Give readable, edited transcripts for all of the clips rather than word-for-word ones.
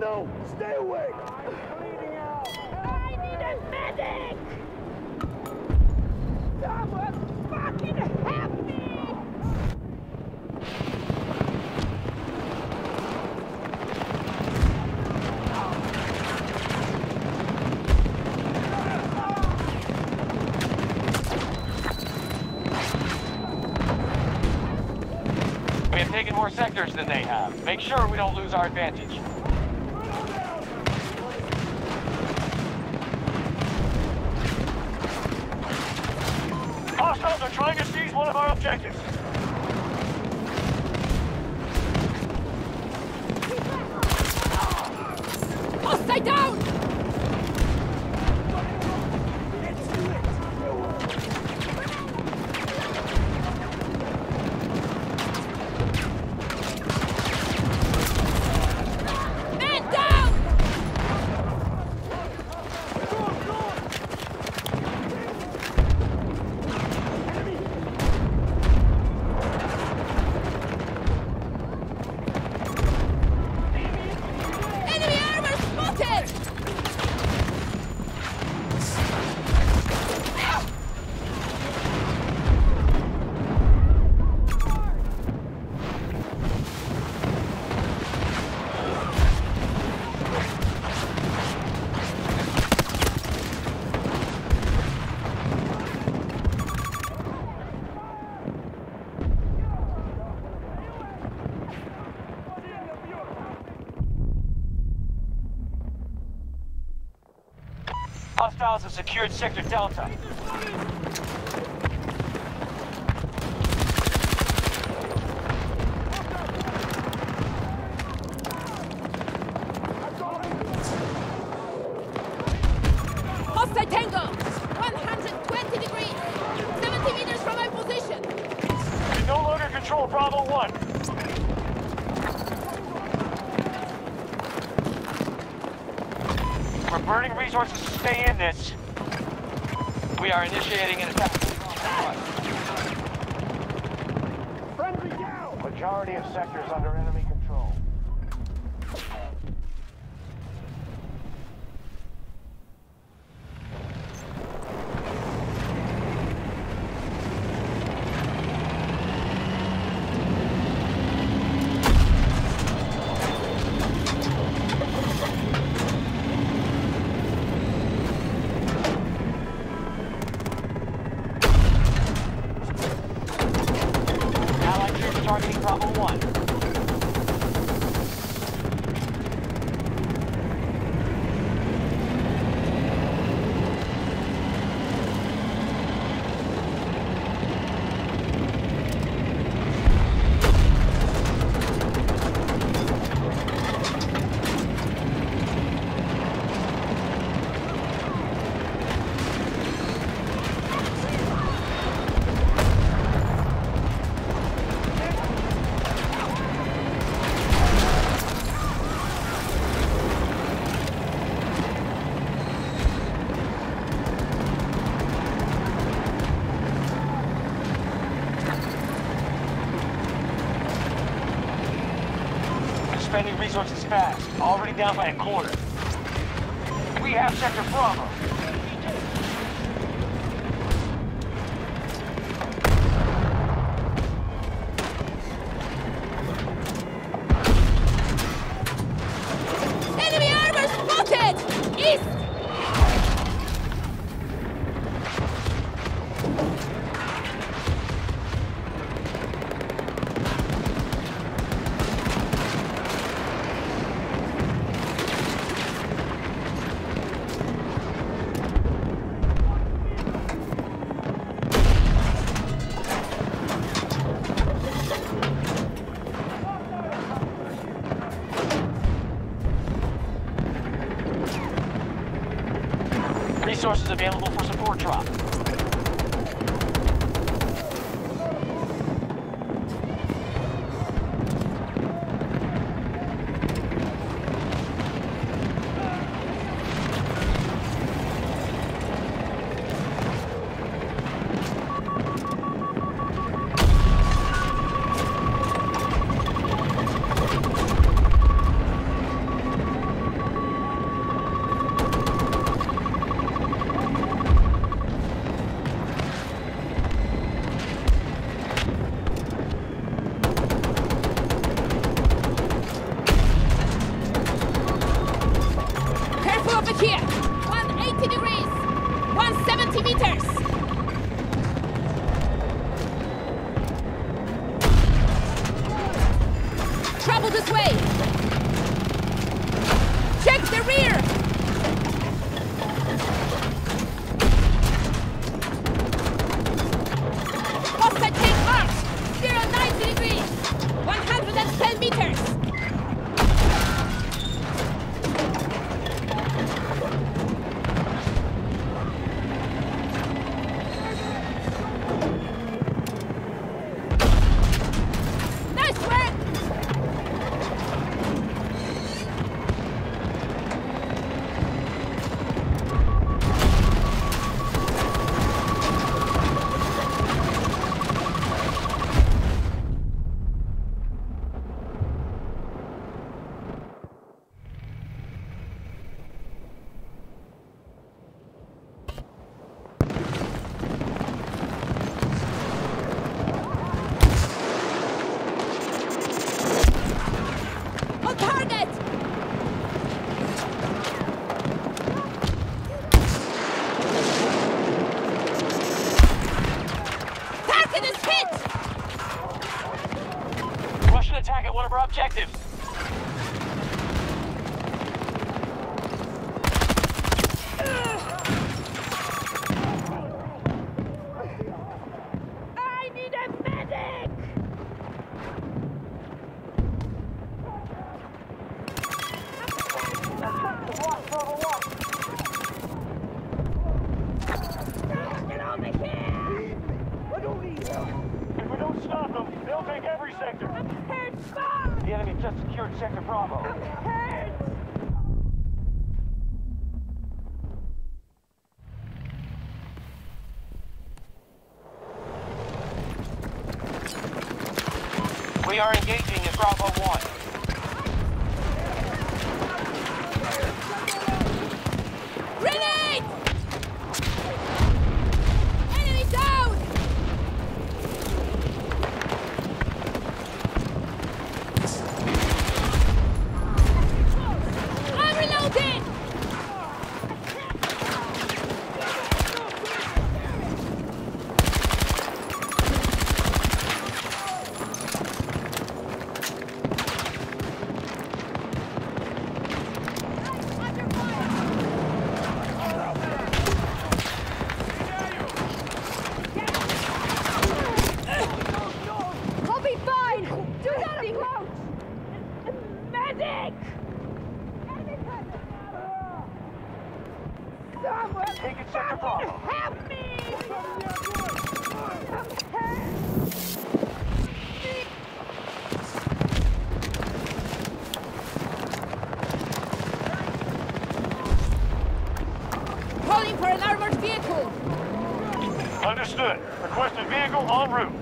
No, stay awake! I'm bleeding out! I need a medic! Someone fucking help me! We have taken more sectors than they have. Make sure we don't lose our advantage. Hostiles are trying to seize one of our objectives. Hostile down! Hostiles have secured Sector Delta. Hostile Tango, 120 degrees, 70 meters from my position. We no longer control Bravo 1. We're burning resources to stay in this. We are initiating an attack. Friendly down! Majority of sectors under enemy control. Targeting Bravo 1. expending resources fast. Already down by a quarter. We have Sector Bravo. Resources available for support drop. Objectives. I need a medic. Get over here. If we don't stop them, they'll take every sector. I'm hurt, Bob. The enemy just secured Sector Bravo. I'm hurt! We are engaging in Bravo 1. Understood. Requested vehicle en route.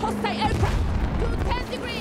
Hostile aircraft. 210 degrees.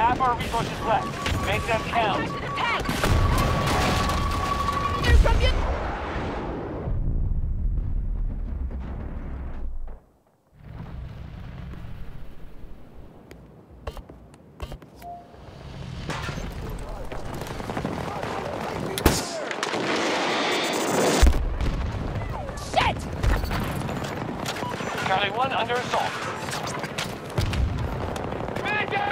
half our resources left. Make them count. There's something. Charlie 1 under assault. Commander!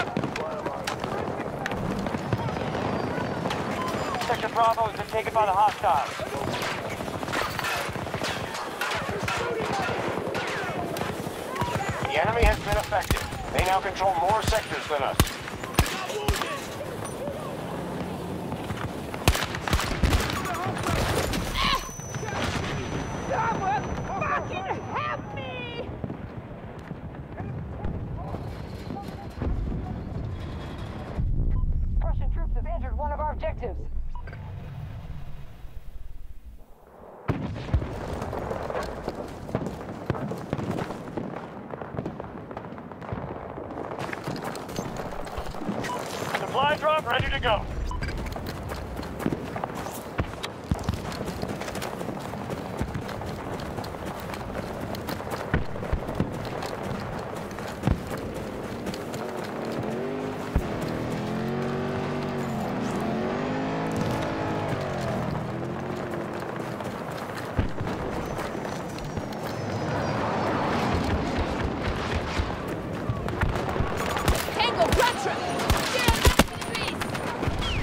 Section Bravo has been taken by the hostiles. The enemy has been effective. They now control more sectors than us. Objectives. Supply drop ready to go. Tango, Brad Trip! Get out of the trees!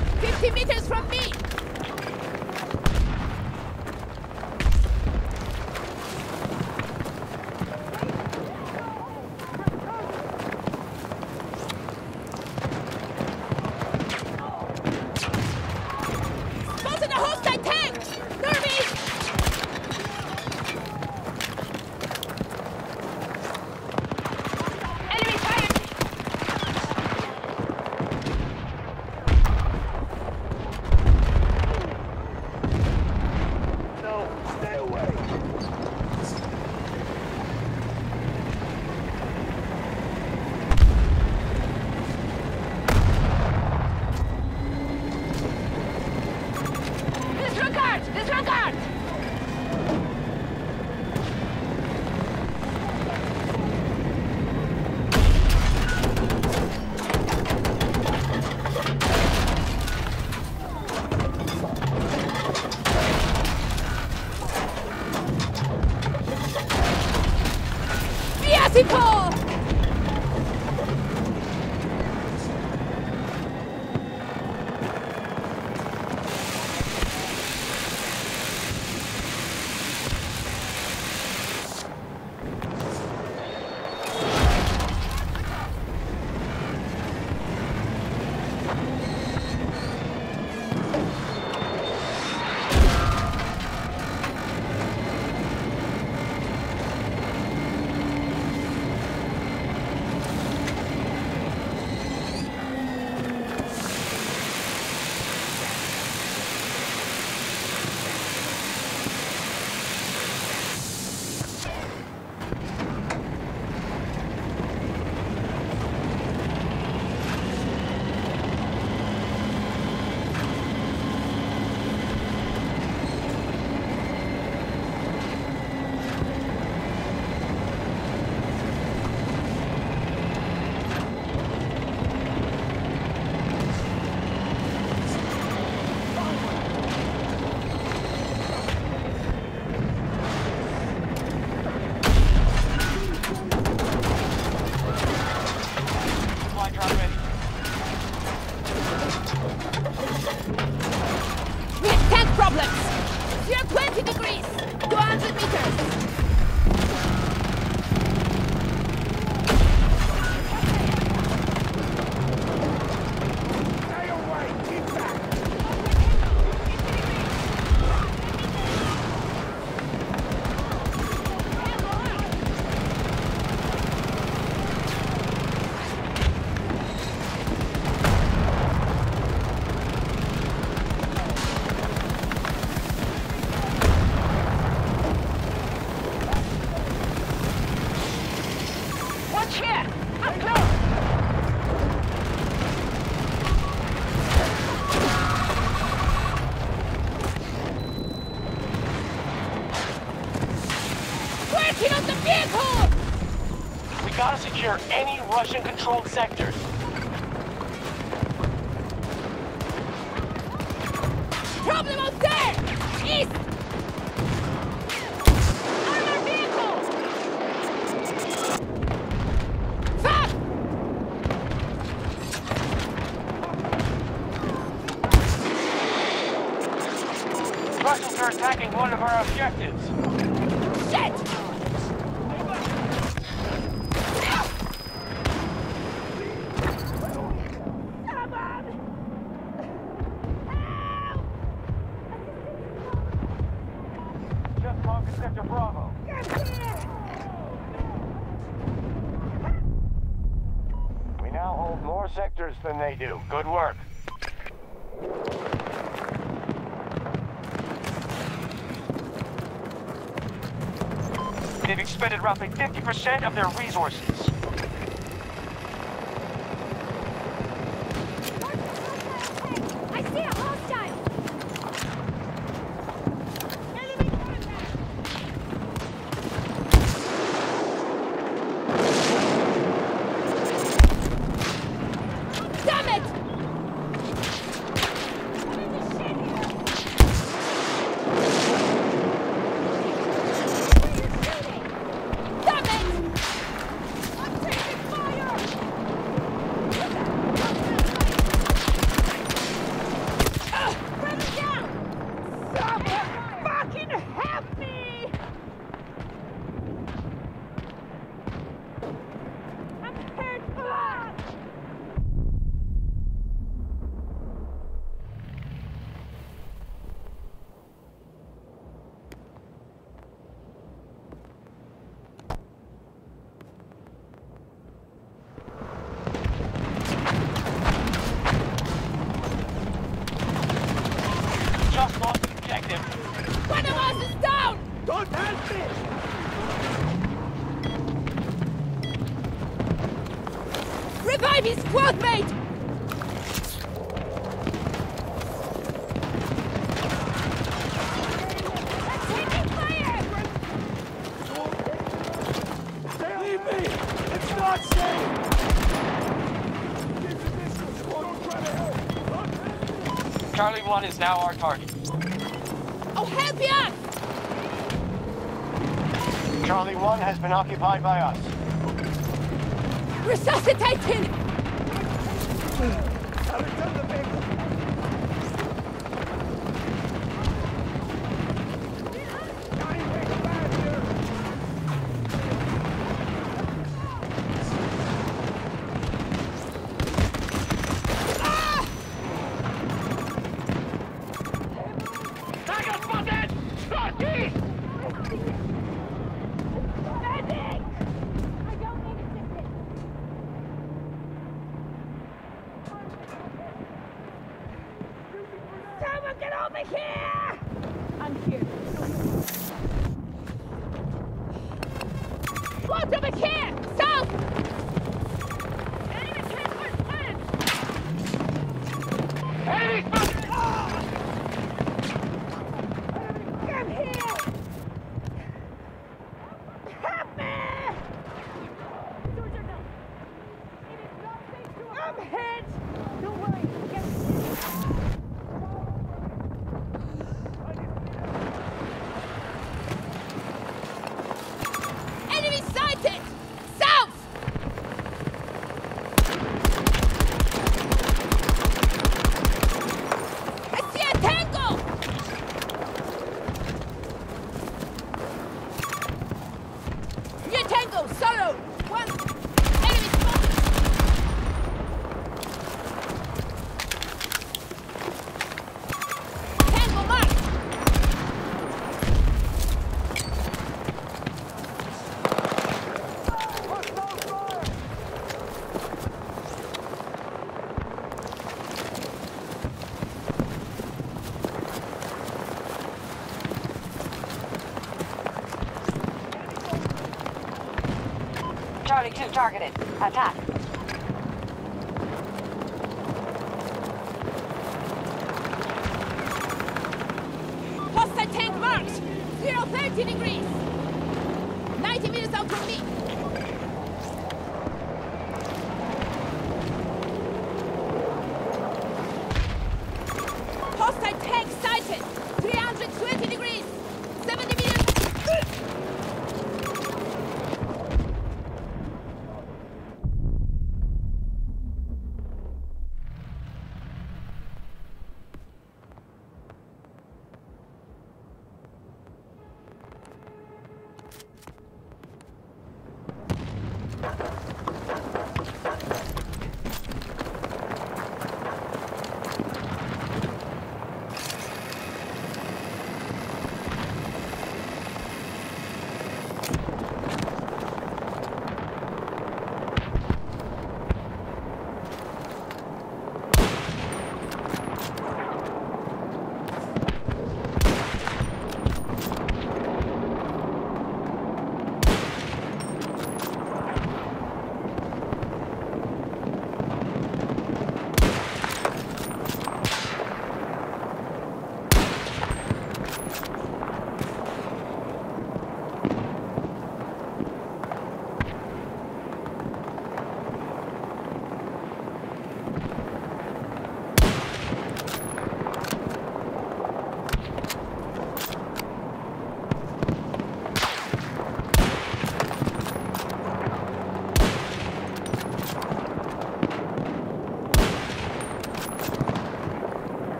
Russian-controlled sectors. Problem out there! East! Arm our vehicles! Fuck! Russians are attacking one of our objectives. Shit! Than they do. Good work. They've expended roughly 50% of their resources. I see a his squad mate! Charlie 1 is now our target. I'll help you up! Charlie 1 has been occupied by us. Resuscitate him! I'll return the vehicle. Two targeted. Attack. Hostile tank marked. 030 degrees. 90 meters out from me.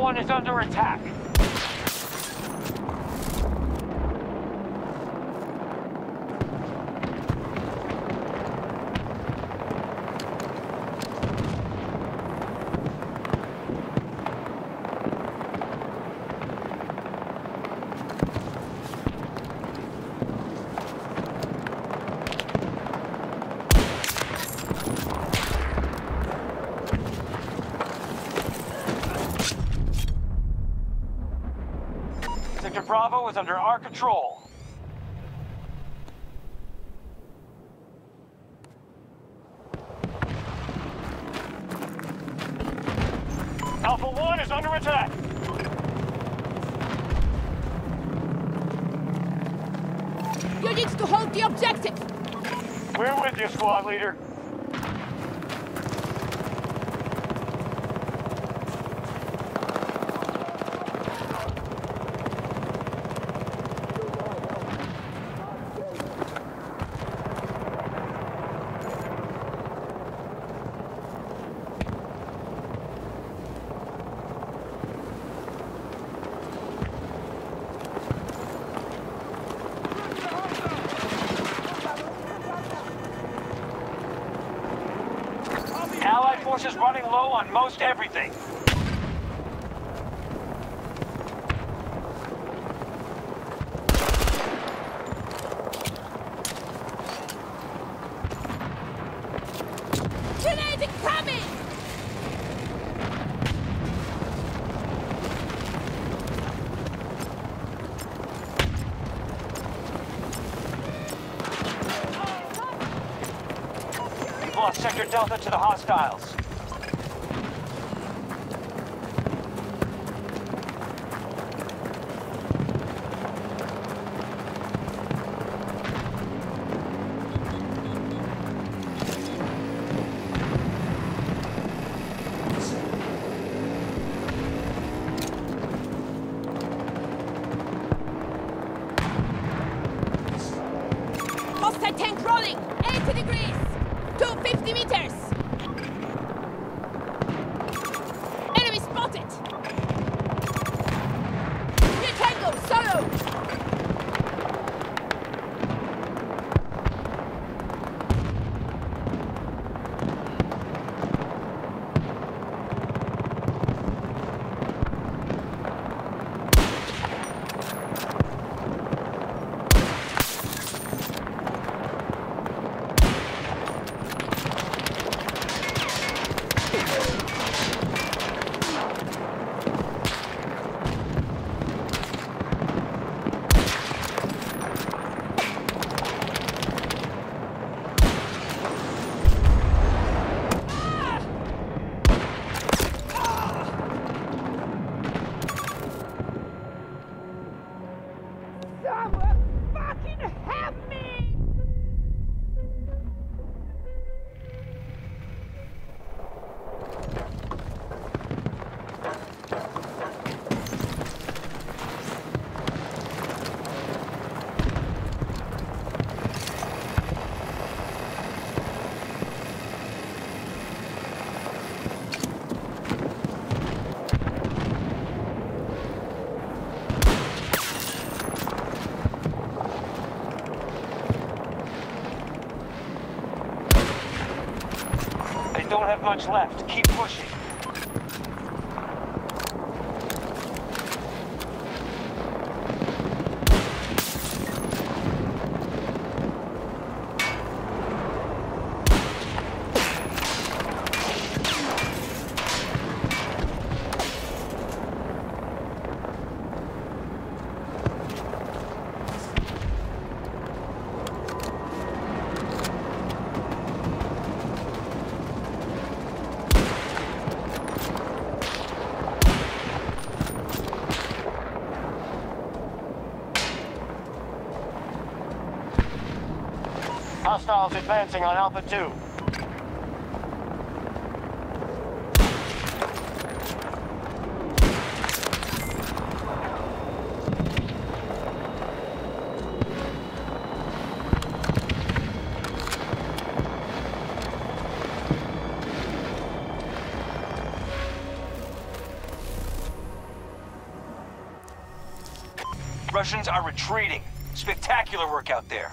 1 is under attack. Sector Bravo is under our control. Alpha 1 is under attack. You need to hold the objective. We're with you, squad leader. Allied forces running low on most everything. Grenade incoming! Sector Delta to the hostiles. Hostile tank rolling, 80 degrees. 250 meters! Enemy spotted! New tango, solo! Don't have much left. Keep pushing. Hostiles advancing on Alpha 2. Russians are retreating. Spectacular work out there.